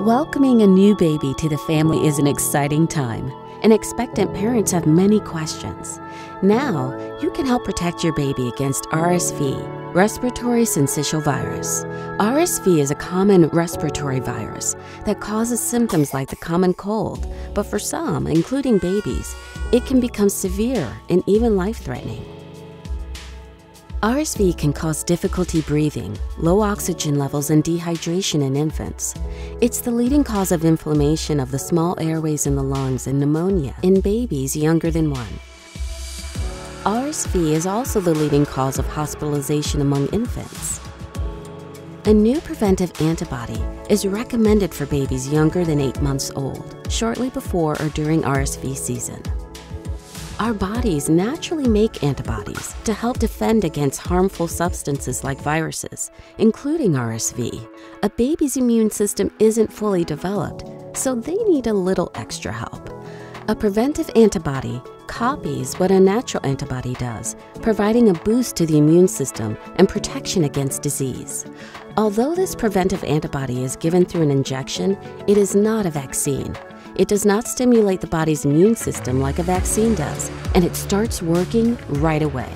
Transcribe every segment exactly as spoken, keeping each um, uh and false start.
Welcoming a new baby to the family is an exciting time, and expectant parents have many questions. Now, you can help protect your baby against R S V, Respiratory Syncytial Virus. R S V is a common respiratory virus that causes symptoms like the common cold, but for some, including babies, it can become severe and even life-threatening. R S V can cause difficulty breathing, low oxygen levels, and dehydration in infants. It's the leading cause of inflammation of the small airways in the lungs and pneumonia in babies younger than one. R S V is also the leading cause of hospitalization among infants. A new preventive antibody is recommended for babies younger than eight months old, shortly before or during R S V season. Our bodies naturally make antibodies to help defend against harmful substances like viruses, including R S V. A baby's immune system isn't fully developed, so they need a little extra help. A preventive antibody copies what a natural antibody does, providing a boost to the immune system and protection against disease. Although this preventive antibody is given through an injection, it is not a vaccine. It does not stimulate the body's immune system like a vaccine does, and it starts working right away.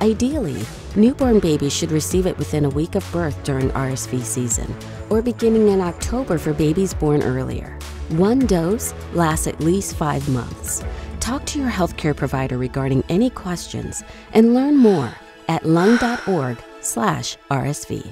Ideally, newborn babies should receive it within a week of birth during R S V season, or beginning in October for babies born earlier. One dose lasts at least five months. Talk to your healthcare provider regarding any questions and learn more at lung dot org slash R S V.